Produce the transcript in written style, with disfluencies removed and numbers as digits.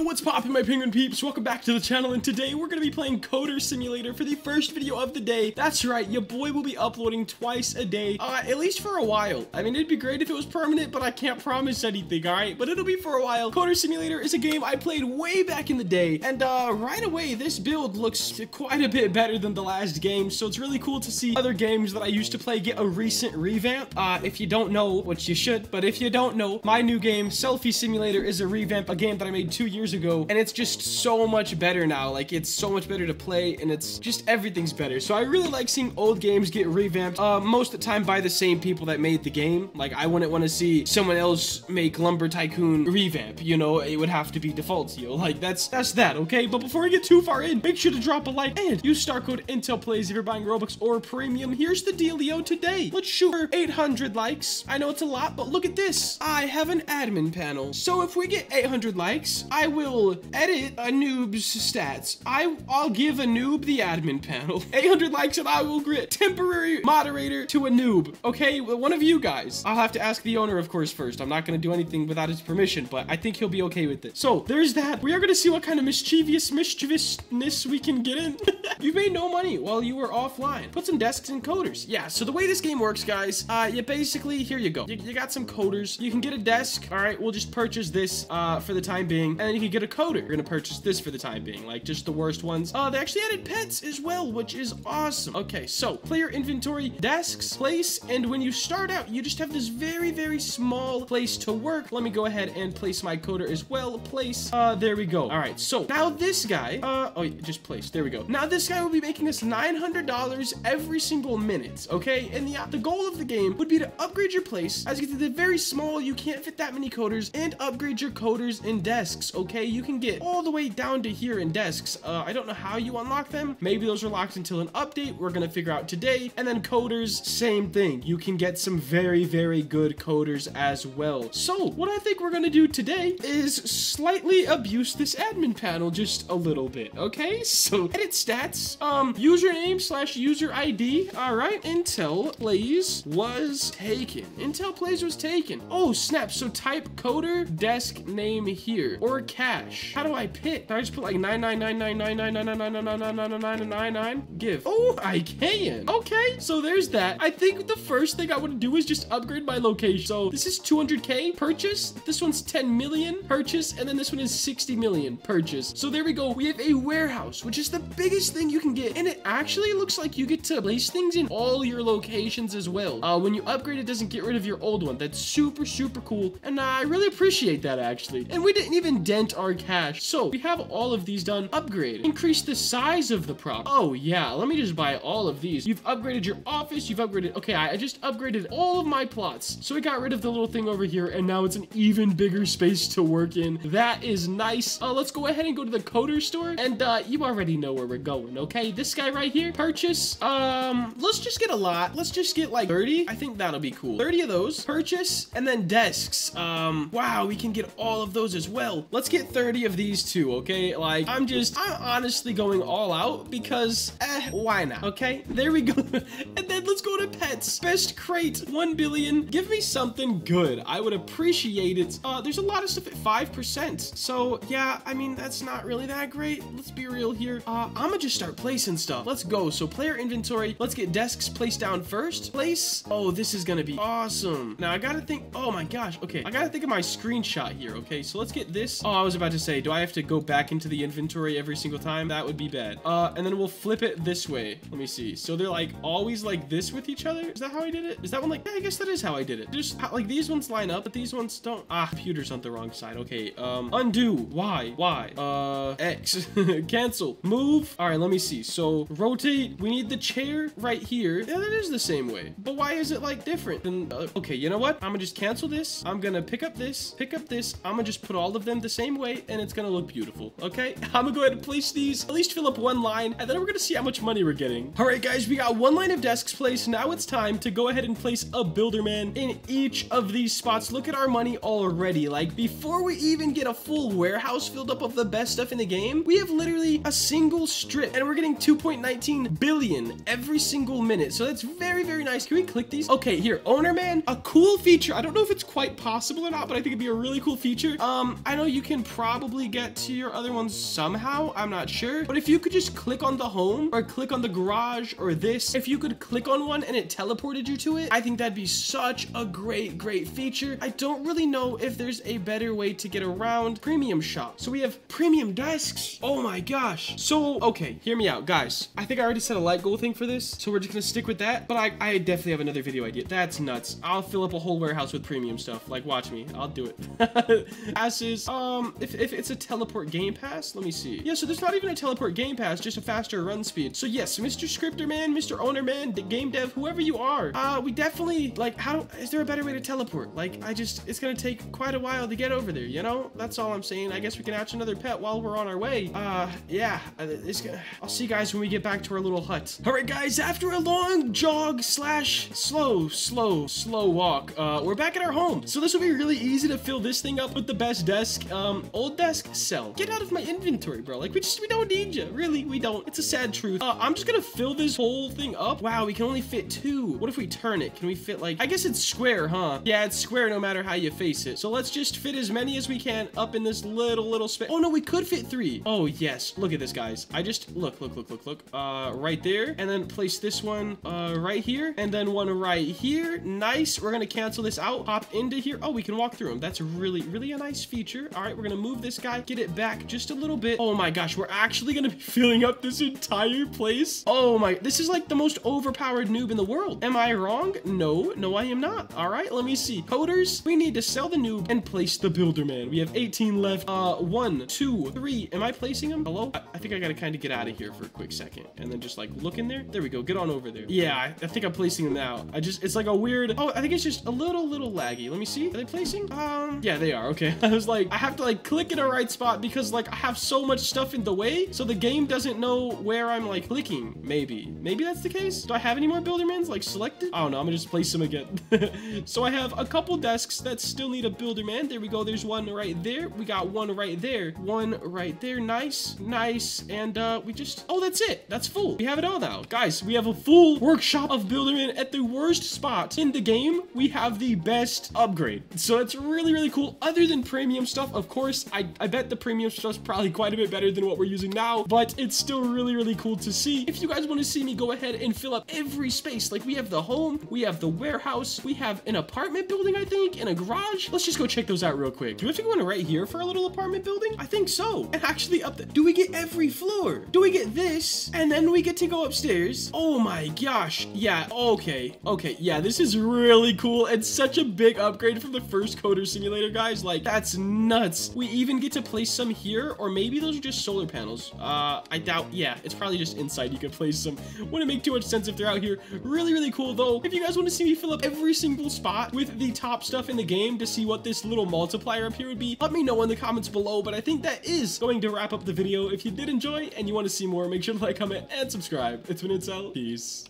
Yo, what's poppin', my penguin peeps? Welcome back to the channel, and today we're gonna be playing Coder Simulator for the first video of the day. That's right, your boy will be uploading twice a day, at least for a while. I mean, it'd be great if it was permanent, but I can't promise anything, alright? But it'll be for a while. Coder Simulator is a game I played way back in the day, and right away, this build looks quite a bit better than the last game, so it's really cool to see other games that I used to play get a recent revamp. If you don't know, which you should, but if you don't know, my new game, Selfie Simulator, is a revamp, a game that I made 2 years ago, and it's just so much better now. Like, it's so much better to play, and it's just everything's better. So I really like seeing old games get revamped, most of the time by the same people that made the game. Like, I wouldn't want to see someone else make Lumber Tycoon revamp, you know? It would have to be default, you know? Like, that's that, okay? But before we get too far in, make sure to drop a like and use star code Intel Plays if you're buying Robux or Premium. Here's the dealio today. Let's shoot for 800 likes. I know it's a lot, but look at this. I have an admin panel. So if we get 800 likes, I will edit a noob's stats. I'll give a noob the admin panel. 800 likes and I will grant temporary moderator to a noob. Okay, well, one of you guys. I'll have to ask the owner, of course, first. I'm not gonna do anything without his permission, but I think he'll be okay with it. So there's that. We are gonna see what kind of mischievousness we can get in. You made no money while you were offline. Put some desks and coders. Yeah, so the way this game works, guys, you basically, here you go. You got some coders. You can get a desk. All right, we'll just purchase this for the time being. And then you can get a coder. You're gonna purchase this for the time being, like just the worst ones. They actually added pets as well, which is awesome. Okay, so player inventory, desks, place, and when you start out, you just have this very, very small place to work. Let me go ahead and place my coder as well. Place, there we go. All right, so now this guy, oh, yeah, just place, there we go. Now this guy will be making us $900 every single minute, okay? And the goal of the game would be to upgrade your place. As you can see, they're very small, you can't fit that many coders, and upgrade your coders and desks, okay? You can get all the way down to here in desks. I don't know how you unlock them. Maybe those are locked until an update. We're gonna figure out today. And then coders, same thing. You can get some very, very good coders as well. So what I think we're gonna do today is slightly abuse this admin panel just a little bit, okay? So edit stats. Username/user ID. All right, Intel Plays was taken. Intel Plays was taken. Oh, snap. So type coder desk name here or cash. How do I pick? Can I just put like 999999999999999? Give. Oh, I can. Okay, so there's that. I think the first thing I want to do is just upgrade my location. So this is 200K purchase. This one's 10 million purchase. And then this one is 60 million purchase. So there we go. We have a warehouse, which is the biggest thing you can get, and it actually looks like you get to place things in all your locations as well. When you upgrade, it doesn't get rid of your old one. That's super, super cool, and I really appreciate that, actually. And we didn't even dent our cash, so we have all of these done. Upgrade. Increase the size of the prop. Oh, yeah. Let me just buy all of these. You've upgraded your office. You've upgraded... Okay, I just upgraded all of my plots, so we got rid of the little thing over here, and now it's an even bigger space to work in. That is nice. Let's go ahead and go to the coder store, and you already know where we're going. Okay, this guy right here, purchase. Let's just get a lot. Let's just get like 30. I think that'll be cool. 30 of those. Purchase, and then desks. Wow, we can get all of those as well. Let's get 30 of these too. Okay, like I'm honestly going all out because why not? Okay, there we go. And then let's go to pets. Best crate, 1 billion. Give me something good. I would appreciate it. There's a lot of stuff at 5%. So yeah, I mean that's not really that great. Let's be real here. I'ma just start placing stuff. Let's go. So player inventory, let's get desks placed down first. Place. Oh, this is gonna be awesome. Now I gotta think, oh my gosh. Okay, I gotta think of my screenshot here. Okay, so let's get this. Oh, I was about to say, do I have to go back into the inventory every single time? That would be bad. And then we'll flip it this way. Let me see. So they're like always like this with each other. Is that how I did it? Is that one like, yeah, I guess that is how I did it. Just like these ones line up, but these ones don't. Ah, computer's on the wrong side. Okay, undo. Why? X. Cancel. Move. All right, let me see. So rotate. We need the chair right here. Yeah, that is the same way. But why is it like different than? Okay, you know what? I'm gonna just cancel this. I'm gonna pick up this. Pick up this. I'm gonna just put all of them the same way, and it's gonna look beautiful. Okay. I'm gonna go ahead and place these. At least fill up one line, and then we're gonna see how much money we're getting. All right, guys, we got one line of desks placed. Now it's time to go ahead and place a builder man in each of these spots. Look at our money already. Like before we even get a full warehouse filled up of the best stuff in the game, we have literally a single strip, and we're getting 2.19 billion every single minute. So that's very, very nice. Can we click these? Okay, here, owner man, a cool feature. I don't know if it's quite possible or not, but I think it'd be a really cool feature. I know you can probably get to your other ones somehow, I'm not sure. But if you could just click on the home or click on the garage or this, if you could click on one and it teleported you to it, I think that'd be such a great feature. I don't really know if there's a better way to get around premium shop. So we have premium desks. Oh my gosh. So, okay, hear me out, guys. I think I already set a light goal thing for this, so we're just gonna stick with that. But I definitely have another video idea. That's nuts. I'll fill up a whole warehouse with premium stuff. Like, watch me. I'll do it. As is, if it's a teleport game pass, let me see. Yeah, so there's not even a teleport game pass, just a faster run speed. So yes, Mr. Scripter Man, Mr. Owner Man, the game dev, whoever you are, we definitely, like, is there a better way to teleport? Like, it's gonna take quite a while to get over there, you know? That's all I'm saying. I guess we can hatch another pet while we're on our way. Yeah, I'll see you guys when we get back to our little hut. All right, guys, after a long jog slash slow walk, we're back at our home. So this will be really easy to fill this thing up with the best desk. Old desk, sell. Get out of my inventory, bro. Like, we don't need you. Really, we don't. It's a sad truth. I'm just gonna fill this whole thing up. Wow, we can only fit 2. What if we turn it? Can we fit, like, I guess it's square, huh? Yeah, it's square no matter how you face it. So let's just fit as many as we can up in this little space. Oh no, we could fit 3. Oh yes, look at this, guys. I just, look. Right there, and then place this one, right here, and then one right here. Nice. We're gonna cancel this out, hop into here. Oh, we can walk through them. That's really a nice feature. All right, we're gonna move this guy, get it back just a little bit. Oh my gosh, we're actually gonna be filling up this entire place. Oh my, this is like the most overpowered noob in the world. Am I wrong? No, I am not. All right, let me see. Coders, we need to sell the noob and place the builder man. We have 18 left. 1, 2, 3. Am I placing them? Hello? I think I gotta kind of get out of here for a quick second and then just like look in there. There we go. Get on over there. Yeah, I think I'm placing them now. It's like a weird, oh, I think it's just a little laggy. Let me see. Are they placing? Yeah, they are. Okay. I was like, I have to like click in the right spot because like I have so much stuff in the way. So the game doesn't know where I'm like clicking. Maybe that's the case. Do I have any more buildermans like selected? Oh no, I'm gonna just place them again. So I have a couple desks that still need a builderman. There we go. There's one right there. We got one right there. One right there. Nice. And we just, oh, that's it. That's full. We have it all now. Guys, we have a full workshop of buildermen at the worst spot in the game. We have the best upgrade. So it's really cool. Other than premium stuff, of course, I bet the premium stuff's probably quite a bit better than what we're using now, but it's still really cool to see. If you guys want to see me go ahead and fill up every space, like we have the home, we have the warehouse, we have an apartment building, I think, and a garage. Let's just go check those out real quick. Do we have to go in right here for a little apartment building? I think so. And actually up there, do we get every floor? Do we get this? And then we get to go upstairs. Oh my gosh. Yeah. Okay. Yeah, this is really cool. It's such a big upgrade from the first Coder Simulator, guys. Like, that's nuts. We even get to place some here, or maybe those are just solar panels. I doubt. Yeah, it's probably just inside you could place some. Wouldn't make too much sense if they're out here. Really cool, though. If you guys want to see me fill up every single spot with the top stuff in the game to see what this little multiplier up here would be, let me know in the comments below. But I think that is going to wrap up the video. If you did enjoy and you want to see more, make sure to like, comment, and subscribe. It's been Intel. Peace.